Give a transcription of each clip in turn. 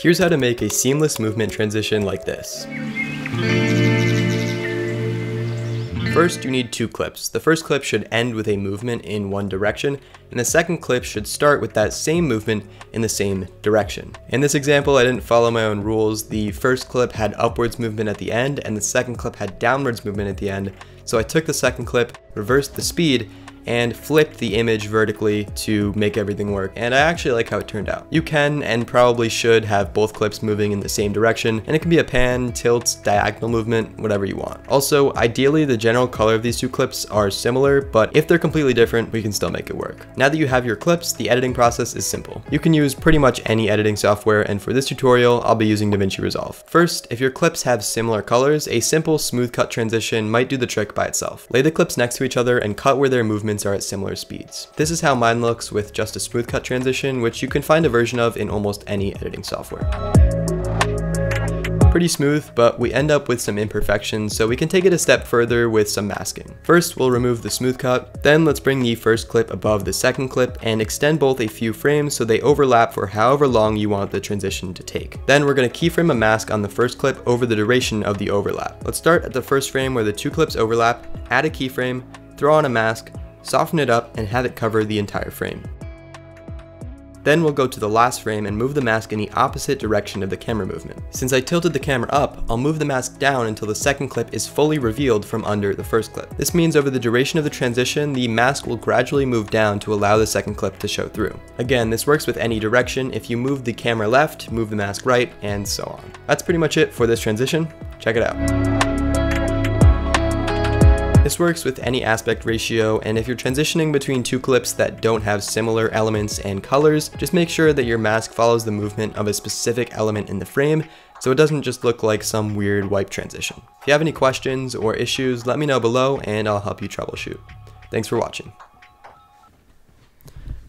Here's how to make a seamless movement transition like this. First, you need two clips. The first clip should end with a movement in one direction, and the second clip should start with that same movement in the same direction. In this example, I didn't follow my own rules. The first clip had upwards movement at the end, and the second clip had downwards movement at the end. So I took the second clip, reversed the speed, and flipped the image vertically to make everything work, and I actually like how it turned out. You can and probably should have both clips moving in the same direction, and it can be a pan, tilt, diagonal movement, whatever you want. Also, ideally the general color of these two clips are similar, but if they're completely different, we can still make it work. Now that you have your clips, the editing process is simple. You can use pretty much any editing software, and for this tutorial, I'll be using DaVinci Resolve. First, if your clips have similar colors, a simple smooth cut transition might do the trick by itself. Lay the clips next to each other and cut where their movements are at similar speeds. This is how mine looks with just a smooth cut transition, which you can find a version of in almost any editing software. Pretty smooth, but we end up with some imperfections, so we can take it a step further with some masking. First, we'll remove the smooth cut, then let's bring the first clip above the second clip and extend both a few frames so they overlap for however long you want the transition to take. Then we're going to keyframe a mask on the first clip over the duration of the overlap. Let's start at the first frame where the two clips overlap, add a keyframe, throw on a mask, soften it up, and have it cover the entire frame. Then we'll go to the last frame and move the mask in the opposite direction of the camera movement. Since I tilted the camera up, I'll move the mask down until the second clip is fully revealed from under the first clip. This means over the duration of the transition, the mask will gradually move down to allow the second clip to show through. Again, this works with any direction. If you move the camera left, move the mask right, and so on. That's pretty much it for this transition. Check it out. This works with any aspect ratio, and if you're transitioning between two clips that don't have similar elements and colors, just make sure that your mask follows the movement of a specific element in the frame, so it doesn't just look like some weird wipe transition. If you have any questions or issues, let me know below and I'll help you troubleshoot. Thanks for watching.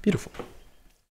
Beautiful.